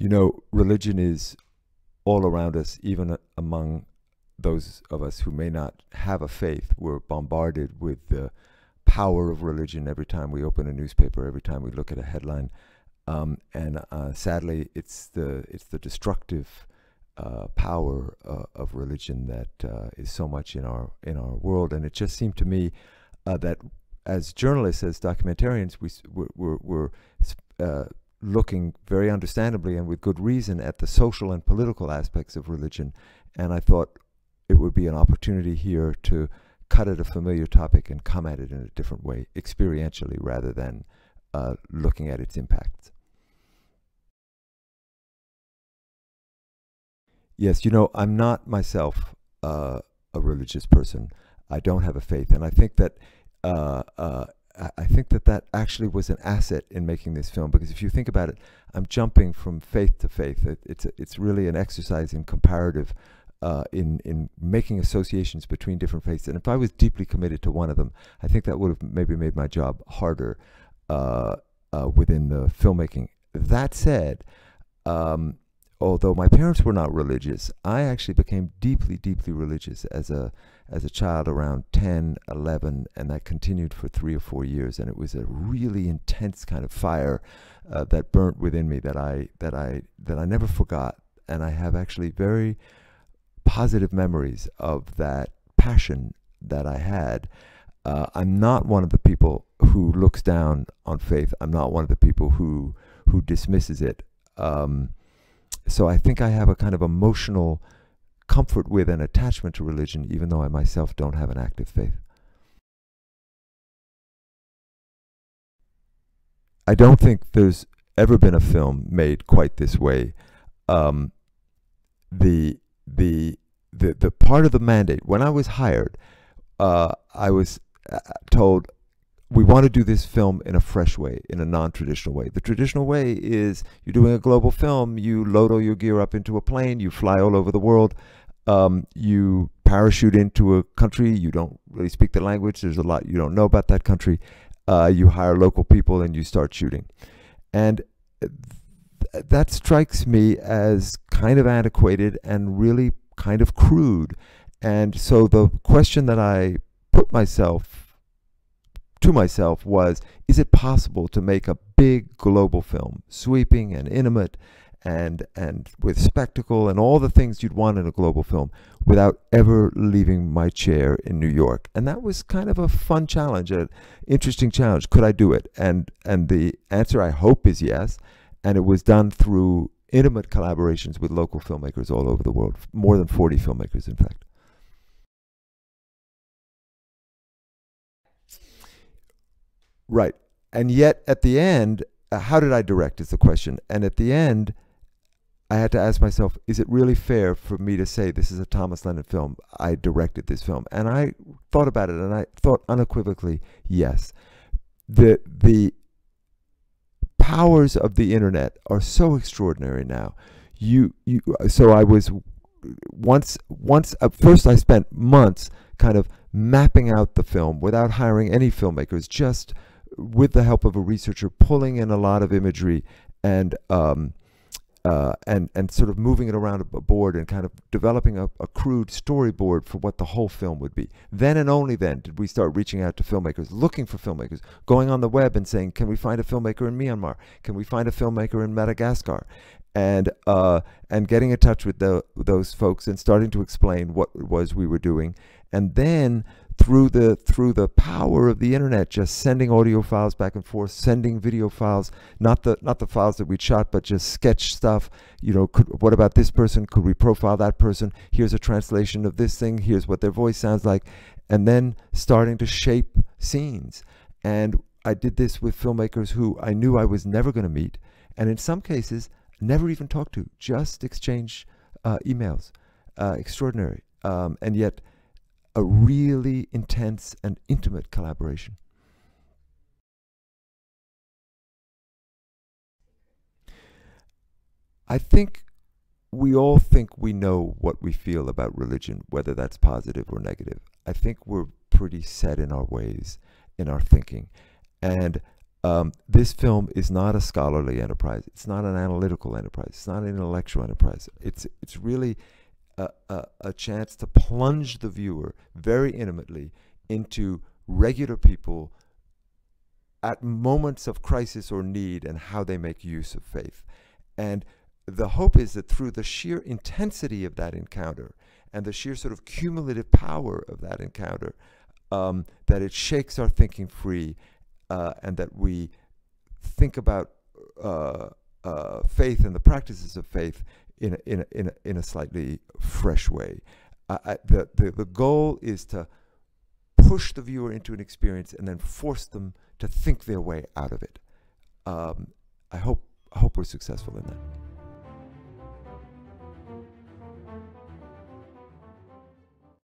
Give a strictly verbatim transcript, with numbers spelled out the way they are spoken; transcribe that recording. You know, religion is all around us, even among those of us who may not have a faith. We're bombarded with the power of religion every time we open a newspaper, every time we look at a headline. Um, and uh, sadly, it's the, it's the destructive uh, power uh, of religion that uh, is so much in our, in our world. And it just seemed to me uh, that as journalists, as documentarians, we, we're, we're uh, looking very understandably and with good reason at the social and political aspects of religion. And I thought it would be an opportunity here to cut at a familiar topic and come at it in a different way, experientially, rather than uh, looking at its impact. Yes, you know, I'm not myself uh, a religious person. I don't have a faith, and I think that uh, uh, I think that that actually was an asset in making this film, because if you think about it, I'm jumping from faith to faith. It, it's a, it's really an exercise in comparative. Uh, in, in making associations between different faiths. And if I was deeply committed to one of them, I think that would have maybe made my job harder uh, uh, within the filmmaking. That said, um, although my parents were not religious, I actually became deeply, deeply religious as a, as a child around ten, eleven, and that continued for three or four years. And it was a really intense kind of fire uh, that burnt within me that I, that, I, that I never forgot. And I have actually very positive memories of that passion that I had. Uh, I'm not one of the people who looks down on faith. I'm not one of the people who who dismisses it. Um, so I think I have a kind of emotional comfort with and attachment to religion, even though I myself don't have an active faith. I don't think there's ever been a film made quite this way. Um, the the The, the part of the mandate, when I was hired, uh, I was told, we want to do this film in a fresh way, in a non-traditional way. The traditional way is you're doing a global film, you load all your gear up into a plane, you fly all over the world, um, you parachute into a country, you don't really speak the language, there's a lot you don't know about that country, uh, you hire local people and you start shooting. And th that strikes me as kind of antiquated and really kind of crude. And so the question that I put myself to myself was, is it possible to make a big global film, sweeping and intimate and and with spectacle and all the things you'd want in a global film, without ever leaving my chair in New York? And that was kind of a fun challenge, an interesting challenge. Could I do it? And and the answer, I hope, is yes. And it was done through intimate collaborations with local filmmakers all over the world, more than forty filmmakers, in fact. Right. And yet, at the end, uh, how did I direct is the question. And at the end, I had to ask myself, is it really fair for me to say this is a Thomas Lennon film? I directed this film. And I thought about it, and I thought unequivocally, yes. The, the powers of the internet are so extraordinary now. You, you. So I was once, once uh, first I spent months kind of mapping out the film without hiring any filmmakers, just with the help of a researcher, pulling in a lot of imagery and um, uh, and and sort of moving it around a board and kind of developing a, a crude storyboard for what the whole film would be. Then and only then did we start reaching out to filmmakers, looking for filmmakers, going on the web and saying, can we find a filmmaker in Myanmar? Can we find a filmmaker in Madagascar? And uh, and getting in touch with the, those folks and starting to explain what it was we were doing. And then through the through the power of the internet, just sending audio files back and forth, sending video files, not the not the files that we shot, but just sketch stuff. You know, could, what about this person? Could we profile that person? Here's a translation of this thing. Here's what their voice sounds like. And then starting to shape scenes. And I did this with filmmakers who I knew I was never going to meet, and in some cases never even talk to, just exchange uh, emails. Uh, extraordinary, um, and yet a really intense and intimate collaboration. I think we all think we know what we feel about religion, whether that's positive or negative. I think we're pretty set in our ways, in our thinking. And Um, this film is not a scholarly enterprise. It's not an analytical enterprise. It's not an intellectual enterprise. It's, it's really a, a, a chance to plunge the viewer very intimately into regular people at moments of crisis or need and how they make use of faith. And the hope is that through the sheer intensity of that encounter and the sheer sort of cumulative power of that encounter, um, that it shakes our thinking free, Uh, and that we think about uh, uh, faith and the practices of faith in a, in a, in a, in a slightly fresh way. Uh, I, the, the, the goal is to push the viewer into an experience and then force them to think their way out of it. Um, I hope, I hope we're successful in that.